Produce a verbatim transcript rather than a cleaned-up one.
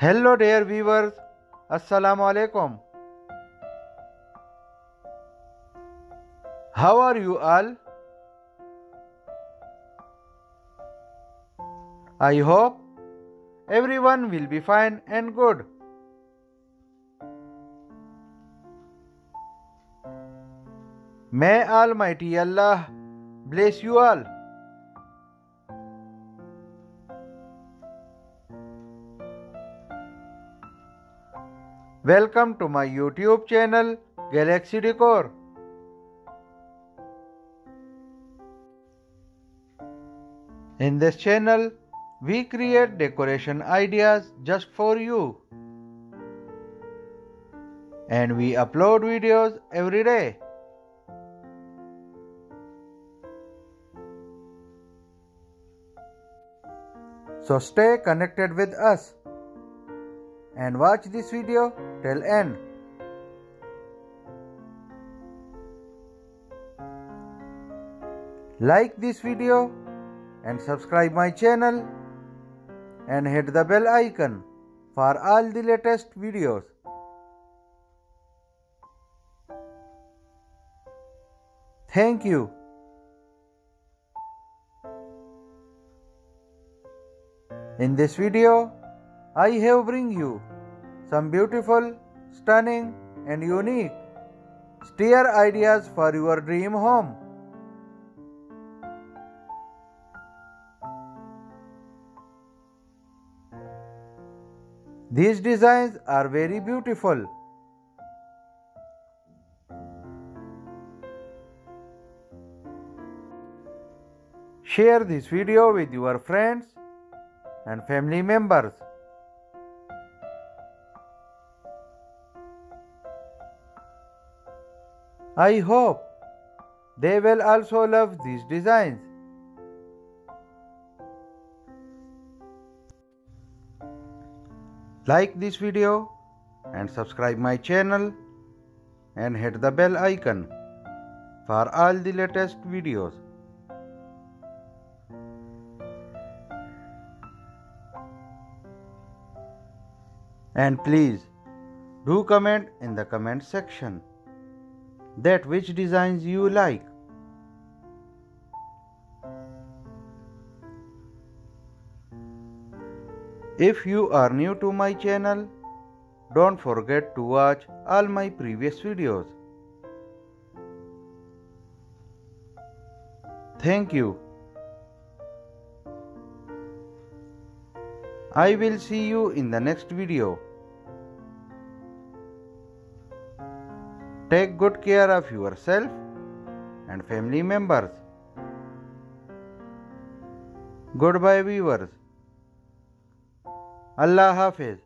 Hello dear viewers, Assalamu alaikum. How are you all? I hope everyone will be fine and good. May Almighty Allah bless you all. Welcome to my YouTube channel Galaxy Decor. In this channel, we create decoration ideas just for you. And we upload videos every day. So stay connected with us and watch this video till end. Like this video and subscribe my channel and hit the bell icon for all the latest videos. Thank you. In this video, I have bring you some beautiful, stunning and unique stair ideas for your dream home. These designs are very beautiful. Share this video with your friends and family members. I hope they will also love these designs. Like this video and subscribe my channel and hit the bell icon for all the latest videos. And please do comment in the comment section that which designs you like. If you are new to my channel, don't forget to watch all my previous videos. Thank you. I will see you in the next video. Take good care of yourself and family members. Goodbye viewers. Allah Hafiz.